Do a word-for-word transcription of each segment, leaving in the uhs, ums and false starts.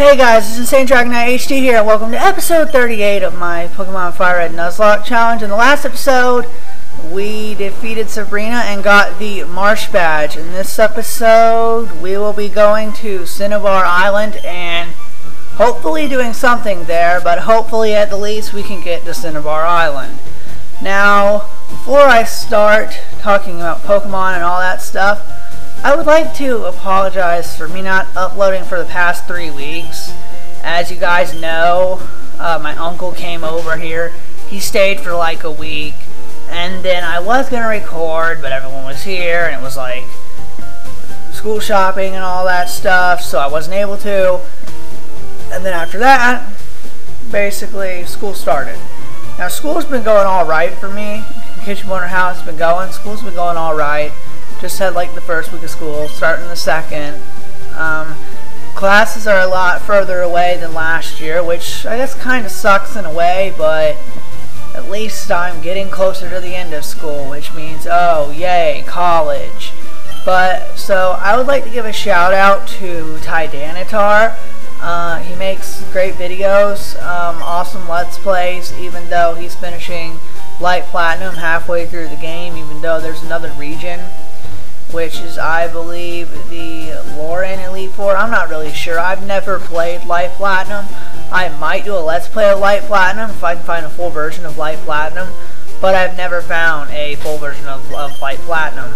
Hey guys, it's Insane Dragonite H D here, and welcome to episode thirty-eight of my Pokemon Fire Red Nuzlocke challenge. In the last episode, we defeated Sabrina and got the Marsh Badge. In this episode, we will be going to Cinnabar Island and hopefully doing something there, but hopefully at the least we can get to Cinnabar Island. Now, before I start talking about Pokemon and all that stuff, I would like to apologize for me not uploading for the past three weeks. As you guys know, uh, my uncle came over here. He stayed for like a week, and then I was going to record, but everyone was here, and it was like school shopping and all that stuff, so I wasn't able to. And then after that, basically, school started. Now, school's been going alright for me. Kitchen Wonder House has been going. School's been going alright. Just had like the first week of school, starting the second. Um, classes are a lot further away than last year, which I guess kind of sucks in a way, but at least I'm getting closer to the end of school, which means, oh, yay, college. But, so I would like to give a shout out to Tydanitar. Uh, he makes great videos, um, awesome Let's Plays, even though he's finishing Light Platinum halfway through the game, even though there's another region, which is, I believe, the Lauren Elite Four. I'm not really sure. I've never played Light Platinum. I might do a Let's Play of Light Platinum if I can find a full version of Light Platinum, but I've never found a full version of, of Light Platinum.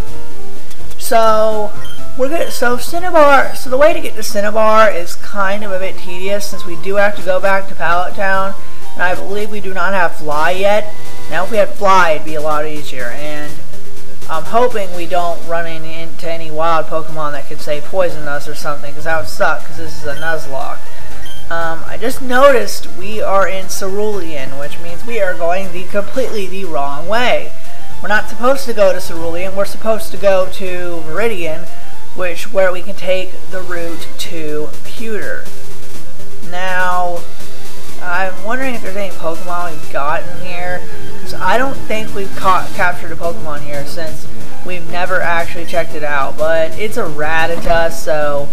So, we're good. So, Cinnabar, so the way to get to Cinnabar is kind of a bit tedious since we do have to go back to Pallet Town, and I believe we do not have Fly yet. Now, if we had Fly, it'd be a lot easier, and I'm hoping we don't run into any wild Pokemon that could, say, poison us or something, because that would suck, because this is a Nuzlocke. Um, I just noticed we are in Cerulean, which means we are going the completely the wrong way. We're not supposed to go to Cerulean, we're supposed to go to Viridian, which, where we can take the route to Pewter. Now, I'm wondering if there's any Pokemon we've gotten here. I don't think we've caught, captured a Pokemon here since we've never actually checked it out, but it's a Rattata, so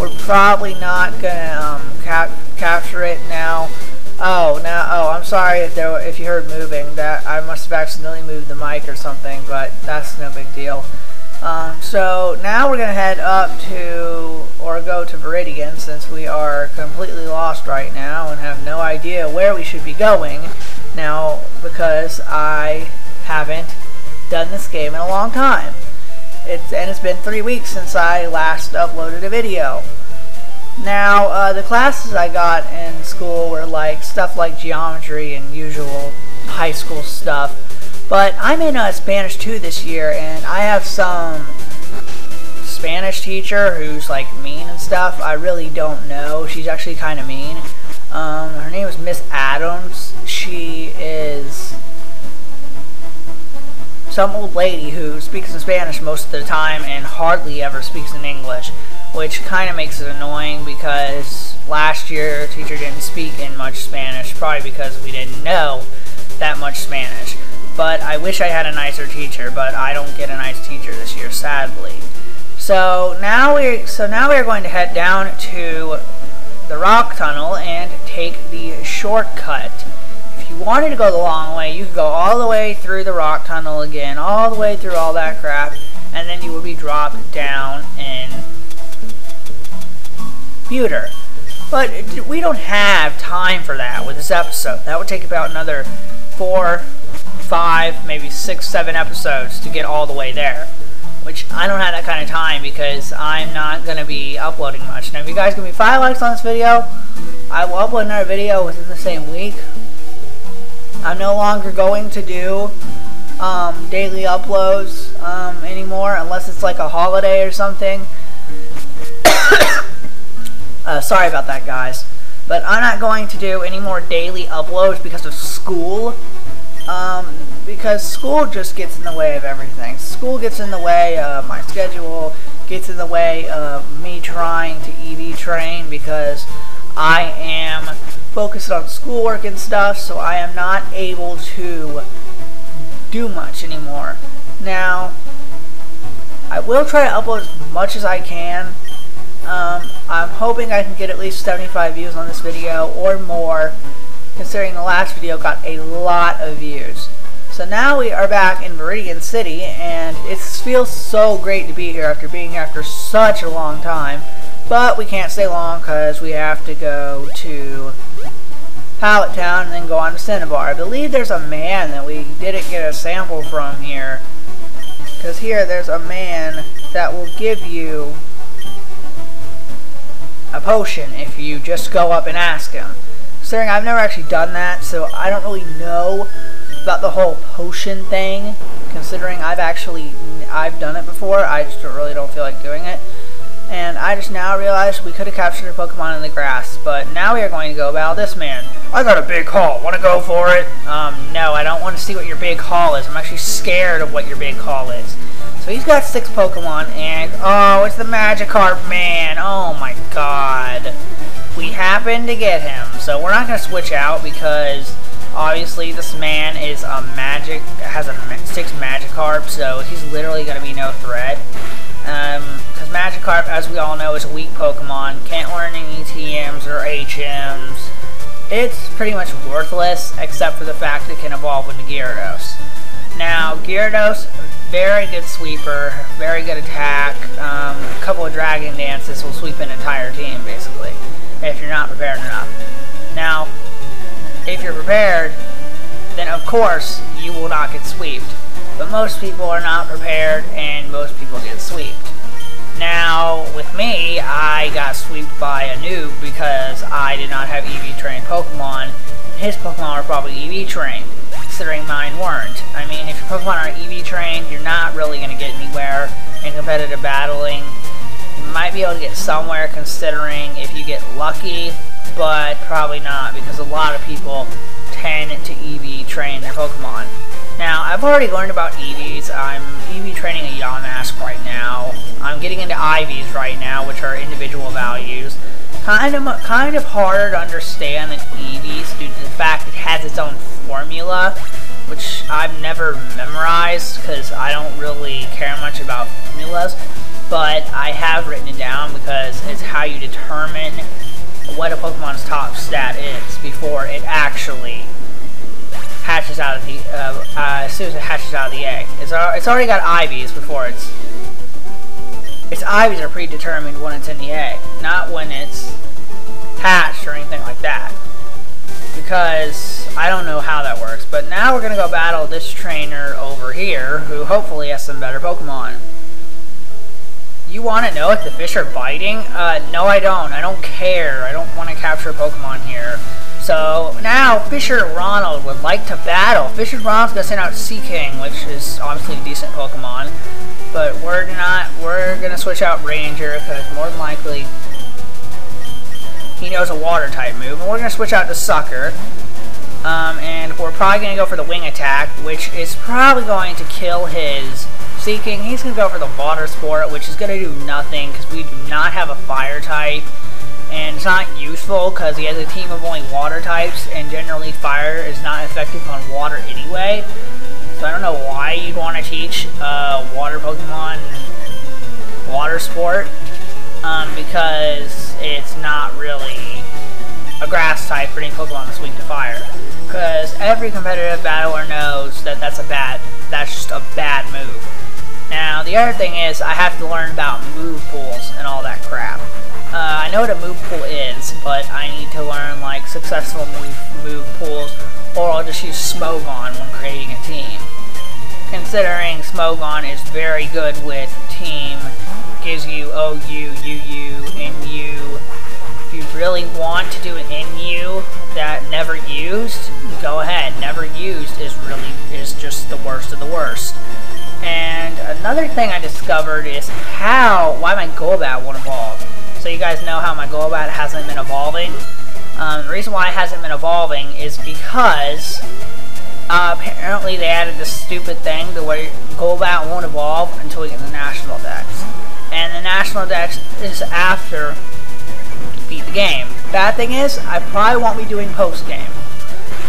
we're probably not going to um, cap capture it now. Oh, now, oh, I'm sorry if, there, if you heard moving. That I must have accidentally moved the mic or something, but that's no big deal. Um, so now we're going to head up to, or go to Viridian, since we are completely lost right now and have no idea where we should be going. Now, because I haven't done this game in a long time. It's, and it's been three weeks since I last uploaded a video. Now, uh, the classes I got in school were like stuff like geometry and usual high school stuff. But I'm in uh, Spanish two this year, and I have some Spanish teacher who's like mean and stuff. I really don't know. She's actually kind of mean. Um, her name is Miss Adams. She is some old lady who speaks in Spanish most of the time and hardly ever speaks in English, which kind of makes it annoying because last year teacher didn't speak in much Spanish, probably because we didn't know that much Spanish. But I wish I had a nicer teacher, but I don't get a nice teacher this year, sadly. So now we're so now we're going to head down to the rock tunnel and take the shortcut. If you wanted to go the long way, you could go all the way through the rock tunnel again, all the way through all that crap, and then you would be dropped down in Pewter. But we don't have time for that with this episode. That would take about another four, five, maybe six, seven episodes to get all the way there, which I don't have that kind of time because I'm not going to be uploading much. Now, if you guys give me five likes on this video, I will upload another video within the same week. I'm no longer going to do um, daily uploads um, anymore unless it's like a holiday or something. uh, sorry about that, guys. But I'm not going to do any more daily uploads because of school. Um, because school just gets in the way of everything. School gets in the way of my schedule, gets in the way of me trying to E V train because I am focused on schoolwork and stuff, so I am not able to do much anymore. Now, I will try to upload as much as I can. Um, I'm hoping I can get at least seventy-five views on this video or more, considering the last video got a lot of views. So now we are back in Viridian City, and it feels so great to be here after being here after such a long time. But we can't stay long because we have to go to Pallet Town and then go on to Cinnabar. I believe there's a man that we didn't get a sample from here, because here there's a man that will give you a potion if you just go up and ask him. Considering I've never actually done that, so I don't really know about the whole potion thing. Considering I've actually I've done it before, I just don't, really don't feel like doing it. And I just now realized we could have captured a Pokemon in the grass, but now we are going to go about this man. I got a big haul. Want to go for it? Um, no, I don't want to see what your big haul is. I'm actually scared of what your big haul is. So he's got six Pokemon, and oh, it's the Magikarp man. Oh my god. We happened to get him, so we're not going to switch out because obviously this man is a magic, has a six Magikarp, so he's literally going to be no threat. Um, because Magikarp, as we all know, is a weak Pokemon, can't learn any T Ms or H Ms. It's pretty much worthless, except for the fact it can evolve into Gyarados. Now, Gyarados, very good sweeper, very good attack, um, a couple of Dragon Dances will sweep an entire team, basically, if you're not prepared enough. Now, if you're prepared, then of course, you will not get sweeped. But most people are not prepared, and most people get sweeped. Now, with me, I got sweeped by a noob because I did not have E V-trained Pokemon. His Pokemon were probably E V-trained, considering mine weren't. I mean, if your Pokemon aren't E V-trained, you're not really going to get anywhere in competitive battling. You might be able to get somewhere, considering if you get lucky, but probably not, because a lot of people tend to E V-train their Pokemon. Now, I've already learned about E Vs. I'm E V training a Yamask right now. I'm getting into I Vs right now, which are individual values. Kind of, kind of harder to understand than E Vs due to the fact it has its own formula, which I've never memorized because I don't really care much about formulas. But I have written it down because it's how you determine what a Pokemon's top stat is before it actually hatches out of the uh, uh, as soon as it hatches out of the egg. It's al it's already got I Vs before it's its I Vs are predetermined when it's in the egg, not when it's hatched or anything like that. Because I don't know how that works. But now we're gonna go battle this trainer over here, who hopefully has some better Pokemon. You want to know if the fish are biting? Uh, no, I don't. I don't care. I don't want to capture Pokemon here. So now Fisher Ronald would like to battle. Fisher Ronald's gonna send out Seaking, which is obviously a decent Pokemon, but we're not. We're gonna switch out Ranger because more than likely he knows a Water type move, and we're gonna switch out to Sucker. Um, and we're probably gonna go for the Wing Attack, which is probably going to kill his Seaking. He's gonna go for the Water Sport, which is gonna do nothing because we do not have a Fire type. And it's not useful because he has a team of only Water types, and generally Fire is not effective on Water anyway. So I don't know why you'd want to teach uh, Water Pokemon Water Sport, um, because it's not really a Grass type for any Pokemon that's weak to Fire. Because every competitive battler knows that that's a bad, that's just a bad move. Now the other thing is I have to learn about move pools and all that crap. Uh, I know what a move pool is, but I need to learn like successful move, move pools, or I'll just use Smogon when creating a team. Considering Smogon is very good with team, gives you O U, U U, N U. If you really want to do an N U that never used, go ahead. Never used is really is just the worst of the worst. And another thing I discovered is how why my Golbat won't evolve. So you guys know how my Golbat hasn't been evolving. Um, the reason why it hasn't been evolving is because uh, apparently they added this stupid thing to where Golbat won't evolve until we get the National Dex. And the National Dex is after you beat the game. Bad thing is, I probably won't be doing post-game.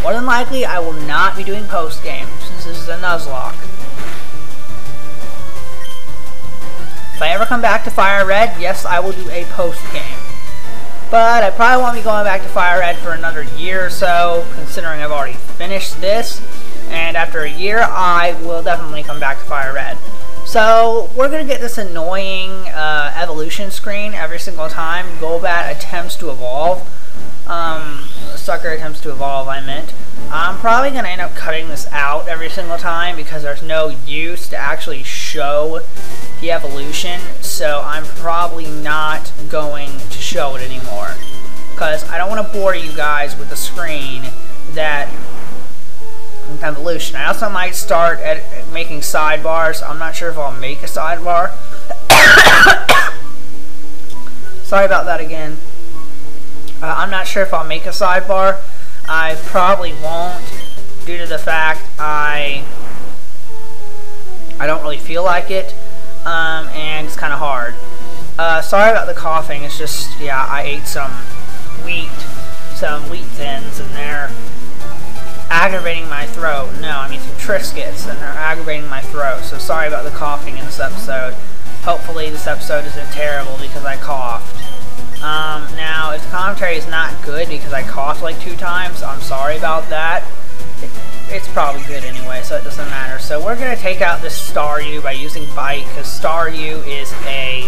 More than likely, I will not be doing post-game since this is a Nuzlocke. If I ever come back to Fire Red, yes, I will do a post-game. But I probably won't be going back to Fire Red for another year or so, considering I've already finished this. And after a year, I will definitely come back to Fire Red. So, we're going to get this annoying uh, evolution screen every single time Golbat attempts to evolve. Um, Sucker attempts to evolve, I meant. I'm probably going to end up cutting this out every single time because there's no use to actually show the evolution, so I'm probably not going to show it anymore because I don't want to bore you guys with a screen that evolution. I also might start at making sidebars. I'm not sure if I'll make a sidebar. Sorry about that again. Uh, I'm not sure if I'll make a sidebar. I probably won't, due to the fact I I don't really feel like it, um, and it's kind of hard. Uh, sorry about the coughing. It's just, yeah, I ate some wheat, some wheat thins, and they're aggravating my throat. No, I mean some Triscuits, and they're aggravating my throat. So sorry about the coughing in this episode. Hopefully this episode isn't terrible because I coughed. Um, now, if the commentary is not good because I coughed like two times, I'm sorry about that. It, it's probably good anyway, so it doesn't matter. So we're going to take out this Staryu by using Bite, because Staryu is a...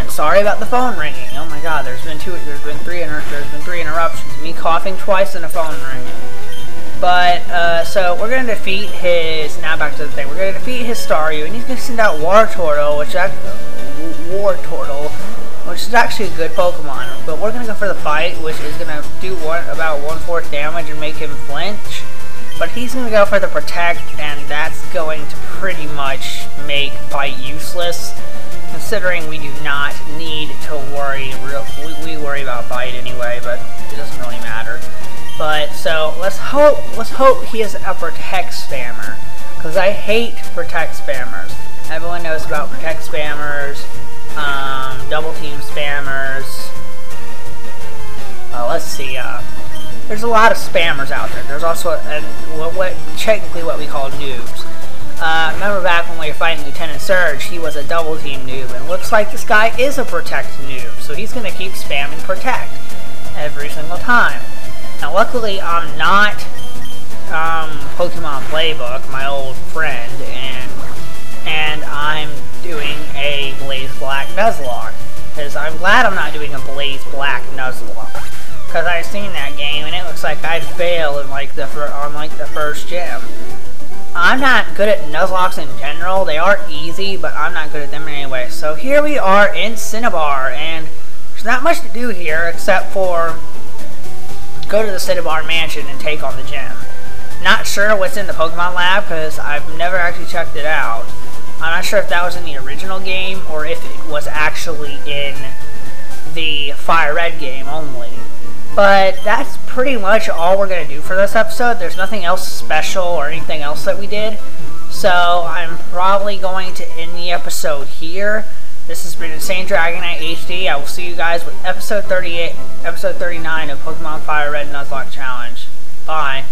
And sorry about the phone ringing. Oh my god, there's been two, there's been three, there's been three interruptions. Me coughing twice and a phone ringing. But, uh, so we're going to defeat his... Now back to the thing. We're going to defeat his Staryu, and he's going to send out Wartortle, which I... Wartortle, which is actually a good Pokemon, but we're going to go for the Bite, which is going to do one, about one-fourth damage and make him flinch, but he's going to go for the Protect, and that's going to pretty much make Bite useless, considering we do not need to worry, real, we, we worry about Bite anyway, but it doesn't really matter. But, so, let's hope, let's hope he is a Protect Spammer, because I hate Protect Spammers. Everyone knows about Protect Spammers, um, Double Team Spammers, uh, let's see, uh, there's a lot of spammers out there. There's also, a, a, what, what technically what we call noobs. Uh, remember back when we were fighting Lieutenant Surge, he was a Double Team noob, and looks like this guy is a Protect noob, so he's going to keep spamming Protect every single time. Now luckily I'm not, um, Pokemon Playbook, my old friend, and and I'm doing a Blaze Black Nuzlocke, because I'm glad I'm not doing a Blaze Black Nuzlocke, because I've seen that game and it looks like I'd fail in like the on like the first gym. I'm not good at Nuzlocks in general; they are easy, but I'm not good at them anyway. So here we are in Cinnabar, and there's not much to do here except for go to the Cinnabar Mansion and take on the gym. Not sure what's in the Pokemon Lab because I've never actually checked it out. I'm not sure if that was in the original game or if it was actually in the Fire Red game only. But that's pretty much all we're going to do for this episode. There's nothing else special or anything else that we did. So I'm probably going to end the episode here. This has been Insane Dragonite H D. I will see you guys with episode thirty-eight, episode thirty-nine of Pokemon Fire Red Nuzlocke Challenge. Bye.